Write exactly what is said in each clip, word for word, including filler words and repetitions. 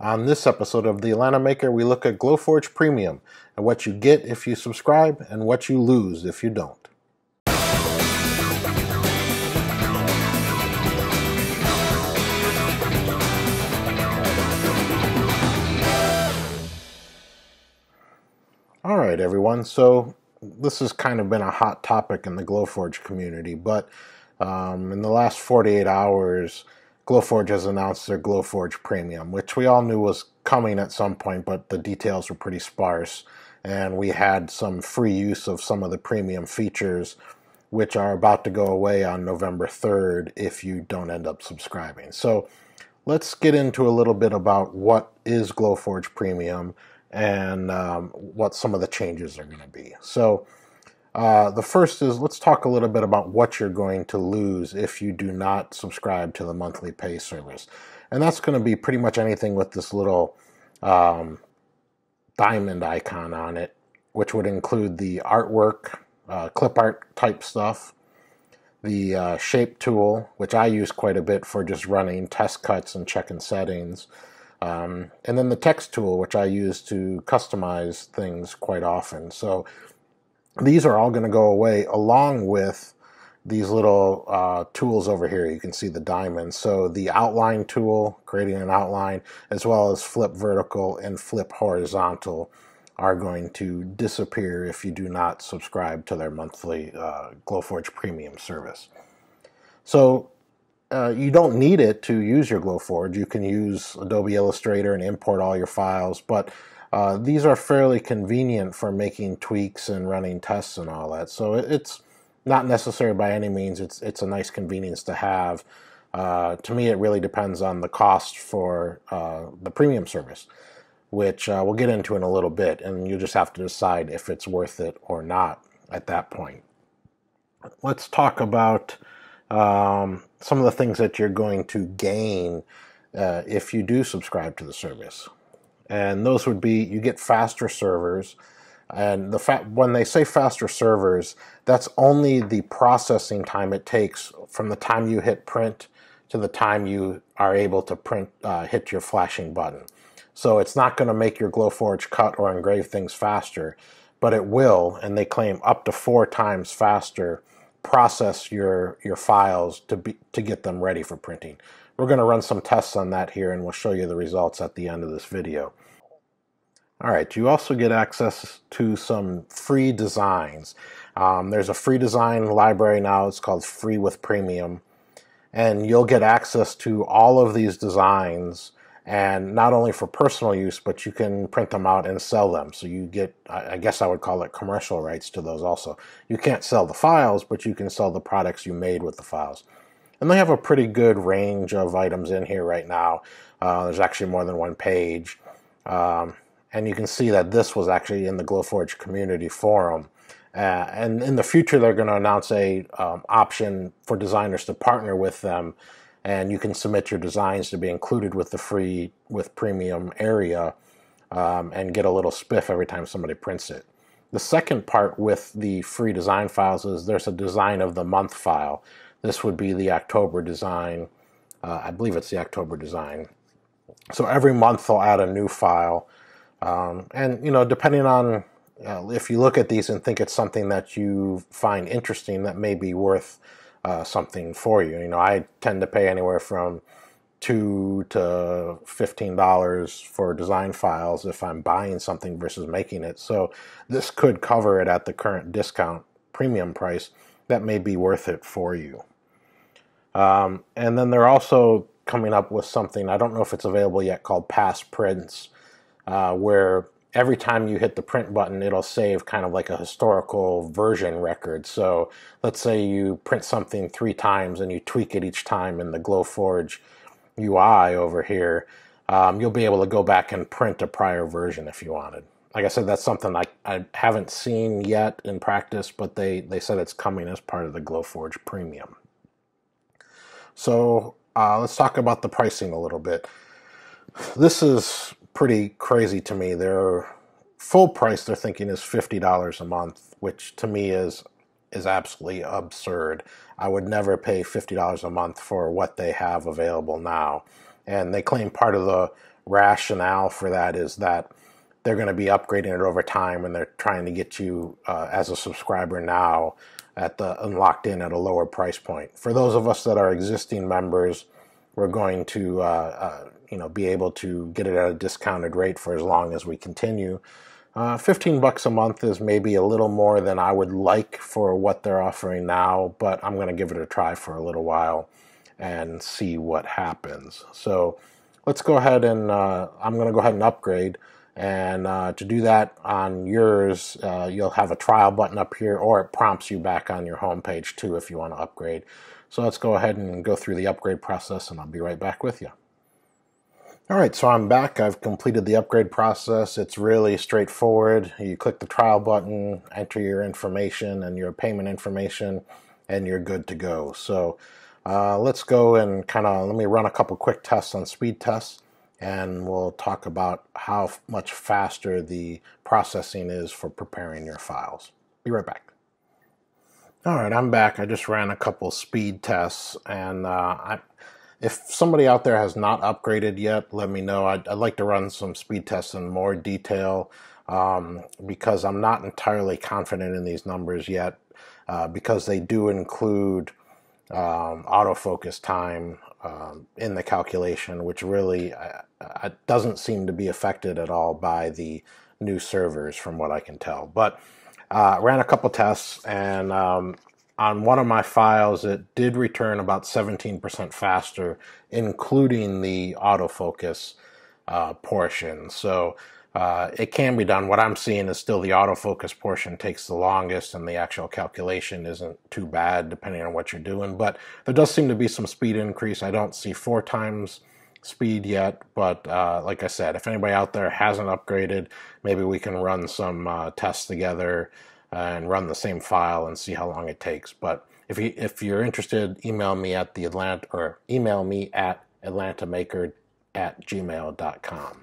On this episode of the Atlanta Maker, we look at Glowforge Premium and what you get if you subscribe and what you lose if you don't. All right, everyone. So this has kind of been a hot topic in the Glowforge community, but um, in the last forty-eight hours, Glowforge has announced their Glowforge Premium, which we all knew was coming at some point, but the details were pretty sparse, and we had some free use of some of the premium features, which are about to go away on November third if you don't end up subscribing. So let's get into a little bit about what is Glowforge Premium and um, what some of the changes are going to be. So Uh, the first is, let's talk a little bit about what you're going to lose if you do not subscribe to the monthly pay service. And that's going to be pretty much anything with this little um, diamond icon on it, which would include the artwork, uh, clip art type stuff, the uh, shape tool, which I use quite a bit for just running test cuts and checking settings, um, and then the text tool, which I use to customize things quite often. So these are all going to go away along with these little uh, tools over here. You can see the diamonds. So the outline tool, creating an outline, as well as flip vertical and flip horizontal are going to disappear if you do not subscribe to their monthly uh, Glowforge Premium service. So uh, you don't need it to use your Glowforge. You can use Adobe Illustrator and import all your files, but Uh, these are fairly convenient for making tweaks and running tests and all that. So it, it's not necessary by any means. It's, it's a nice convenience to have. Uh, to me, it really depends on the cost for uh, the premium service, which uh, we'll get into in a little bit. And you just have to decide if it's worth it or not at that point. Let's talk about um, some of the things that you're going to gain uh, if you do subscribe to the service. And those would be, you get faster servers, and the fact when they say faster servers, that's only the processing time it takes from the time you hit print to the time you are able to print uh, hit your flashing button. So it's not going to make your Glowforge cut or engrave things faster, but it will, and they claim up to four times faster, process your your files to be to get them ready for printing. We're going to run some tests on that here, and we'll show you the results at the end of this video. All right, you also get access to some free designs. Um, there's a free design library now. It's called Free with Premium. And you'll get access to all of these designs, and not only for personal use, but you can print them out and sell them. So you get, I guess I would call it commercial rights to those also. You can't sell the files, but you can sell the products you made with the files. And they have a pretty good range of items in here right now. Uh, there's actually more than one page. Um, and you can see that this was actually in the Glowforge community forum. Uh, and in the future, they're going to announce a um, option for designers to partner with them. And you can submit your designs to be included with the free with premium area um, and get a little spiff every time somebody prints it. The second part with the free design files is there's a design of the month file. This would be the October design. Uh, I believe it's the October design. So every month they'll add a new file. Um, and, you know, depending on uh, if you look at these and think it's something that you find interesting, that may be worth uh, something for you. You know, I tend to pay anywhere from two to fifteen dollars for design files if I'm buying something versus making it. So this could cover it at the current discount premium price. That may be worth it for you. Um, and then they're also coming up with something, I don't know if it's available yet, called Past Prints, uh, where every time you hit the print button, it'll save kind of like a historical version record. So let's say you print something three times and you tweak it each time in the Glowforge U I over here, um, you'll be able to go back and print a prior version if you wanted. Like I said, that's something I, I haven't seen yet in practice, but they, they said it's coming as part of the Glowforge Premium. So uh, let's talk about the pricing a little bit. This is pretty crazy to me. Their full price they're thinking is fifty dollars a month, which to me is, is absolutely absurd. I would never pay fifty dollars a month for what they have available now. And they claim part of the rationale for that is that they're going to be upgrading it over time, and they're trying to get you uh, as a subscriber now at the unlocked in at a lower price point. For those of us that are existing members, we're going to uh, uh, you know, be able to get it at a discounted rate for as long as we continue. Uh, fifteen bucks a month is maybe a little more than I would like for what they're offering now, but I'm going to give it a try for a little while and see what happens. So let's go ahead and uh, I'm going to go ahead and upgrade. And uh, to do that on yours, uh, you'll have a trial button up here, or it prompts you back on your home page too if you want to upgrade. So let's go ahead and go through the upgrade process, and I'll be right back with you. All right, so I'm back. I've completed the upgrade process. It's really straightforward. You click the trial button, enter your information and your payment information, and you're good to go. So uh, let's go and kind of, let me run a couple quick tests on speed tests, and we'll talk about how much faster the processing is for preparing your files. Be right back. All right, I'm back. I just ran a couple speed tests, and uh, I, if somebody out there has not upgraded yet, let me know. I'd, I'd like to run some speed tests in more detail um, because I'm not entirely confident in these numbers yet uh, because they do include um, autofocus time Um, in the calculation, which really uh, uh, doesn't seem to be affected at all by the new servers from what I can tell. But uh, ran a couple tests, and um, on one of my files it did return about seventeen percent faster, including the autofocus uh, portion. So uh, it can be done. What I'm seeing is still the autofocus portion takes the longest, and the actual calculation isn't too bad depending on what you're doing, but there does seem to be some speed increase. I don't see four times speed yet, but uh, like I said, if anybody out there hasn't upgraded, maybe we can run some uh, tests together and run the same file and see how long it takes. But if, you, if you're interested, email me at the Atlanta, or email me at atlantamaker at gmail dot com.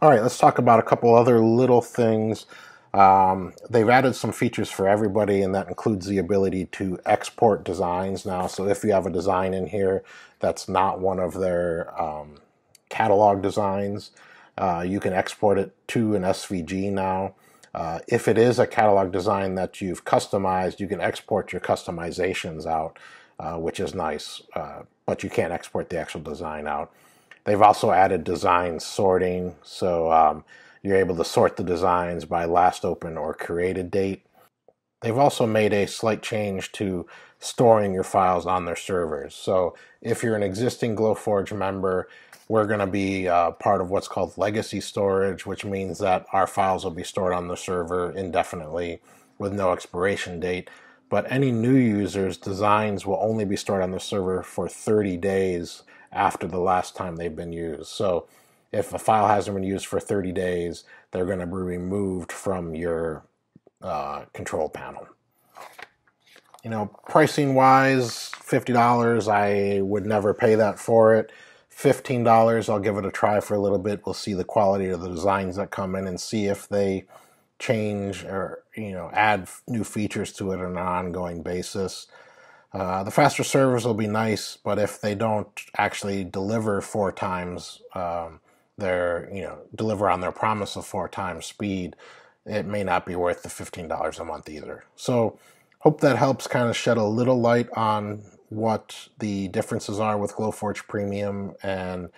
All right, let's talk about a couple other little things. Um, they've added some features for everybody, and that includes the ability to export designs now. So if you have a design in here that's not one of their um, catalog designs, uh, you can export it to an S V G now. Uh, if it is a catalog design that you've customized, you can export your customizations out, uh, which is nice, uh, but you can't export the actual design out. They've also added design sorting, so um, you're able to sort the designs by last open or created date. They've also made a slight change to storing your files on their servers. So if you're an existing Glowforge member, we're going to be uh, part of what's called legacy storage, which means that our files will be stored on the server indefinitely with no expiration date. But any new users' designs will only be stored on the server for thirty days after the last time they've been used. So if a file hasn't been used for thirty days, they're going to be removed from your uh, control panel. You know, pricing wise, fifty dollars, I would never pay that for it. fifteen dollars, I'll give it a try for a little bit. We'll see the quality of the designs that come in and see if they change or, you know, add new features to it on an ongoing basis. Uh, the faster servers will be nice, but if they don't actually deliver four times um, their, you know, deliver on their promise of four times speed, it may not be worth the fifteen dollars a month either. So hope that helps kind of shed a little light on what the differences are with Glowforge Premium. And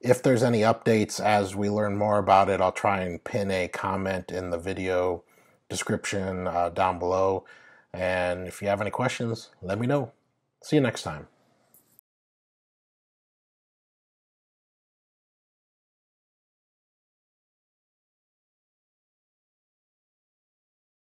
if there's any updates as we learn more about it, I'll try and pin a comment in the video description uh, down below. And if you have any questions, let me know. See you next time.